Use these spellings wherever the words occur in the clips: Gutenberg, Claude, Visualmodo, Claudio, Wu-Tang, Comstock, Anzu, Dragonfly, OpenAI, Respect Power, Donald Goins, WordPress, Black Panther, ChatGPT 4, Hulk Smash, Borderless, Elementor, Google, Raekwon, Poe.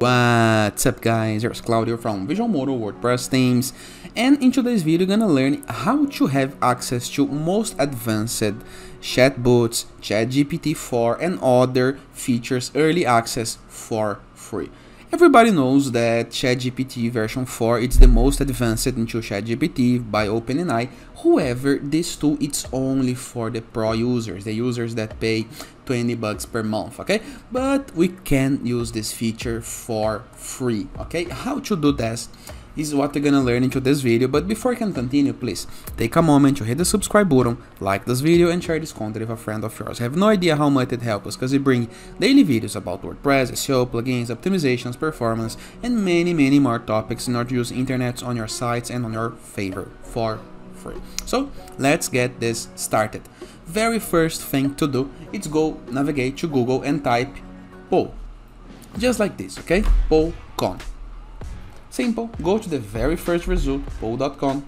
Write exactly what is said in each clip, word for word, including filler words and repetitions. What's up guys, here's Claudio from Visualmodo WordPress themes, and in today's video you're gonna learn how to have access to most advanced chatbots, ChatGPT four and other features early access for free. Everybody knows that ChatGPT version four is the most advanced into ChatGPT by OpenAI. However, this tool it's only for the pro users, the users that pay twenty bucks per month, okay? But we can use this feature for free, okay? How to do that is what you're gonna learn into this video, but before I can continue, please take a moment to hit the subscribe button, like this video and share this content with a friend of yours. I have no idea how much it helps us because we bring daily videos about WordPress, S E O, plugins, optimizations, performance and many many more topics in order to use internet on your sites and on your favor for free. So let's get this started. Very first thing to do is go navigate to Google and type Poe, just like this, okay? Poe dot com. Simple, go to the very first result, poe dot com.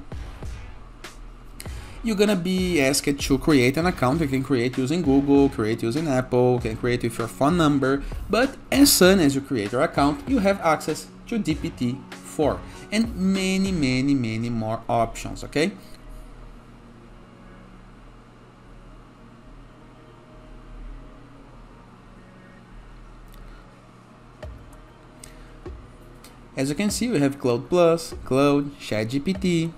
You're gonna be asked to create an account. You can create using Google, create using Apple, you can create with your phone number, but as soon as you create your account, you have access to G P T four and many, many, many more options, okay? As you can see, we have Claude Plus, Claude, ChatGPT,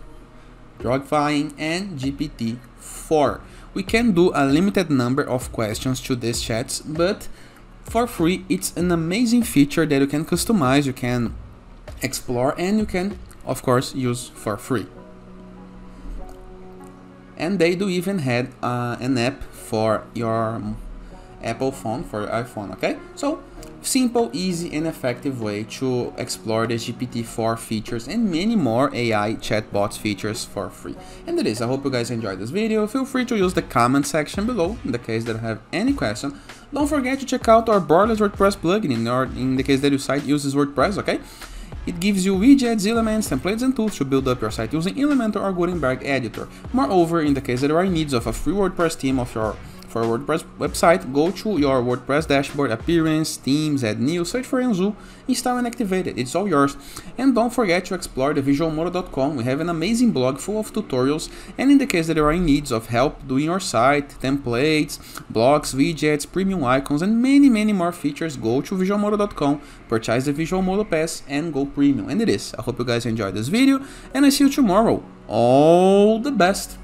Dragonfly, and G P T four. We can do a limited number of questions to these chats, but for free, it's an amazing feature that you can customize, you can explore, and you can, of course, use for free. And they do even have uh, an app for your Apple phone, for your iPhone, okay? So, simple, easy and effective way to explore the G P T four features and many more A I chatbots features for free. And that is, I hope you guys enjoyed this video. Feel free to use the comment section below in the case that I have any question. Don't forget to check out our Borderless WordPress plugin in, our, in the case that your site uses WordPress, okay? It gives you widgets, elements, templates and tools to build up your site using Elementor or Gutenberg editor. Moreover, in the case that there are needs of a free WordPress theme of your For WordPress website, go to your WordPress dashboard, appearance, themes, add new, search for Anzu, install and activate it. It's all yours. And don't forget to explore the visualmodo dot com. We have an amazing blog full of tutorials. And in the case that there are in needs of help doing your site, templates, blogs, widgets, premium icons, and many, many more features, go to visualmodo dot com, purchase the Visualmodo Pass, and go premium. And it is. I hope you guys enjoyed this video, and I see you tomorrow. All the best.